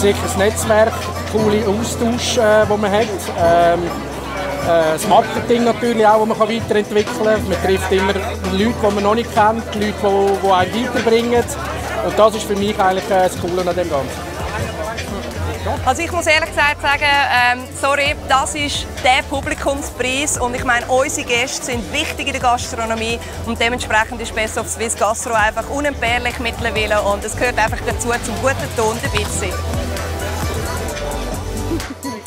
sicher das Netzwerk, coole Austausch, wo man hat. Das Marketing natürlich auch, das man weiterentwickeln kann. Man trifft immer Leute, die man noch nicht kennt, Leute, die einen weiterbringen. Und das ist für mich eigentlich das Coole an dem Ganzen. Also ich muss ehrlich gesagt sagen, sorry, das ist der Publikumspreis und ich meine, unsere Gäste sind wichtig in der Gastronomie und dementsprechend ist Best of Swiss Gastro einfach unentbehrlich mittlerweile und es gehört einfach dazu, zum guten Ton dabei zu sein.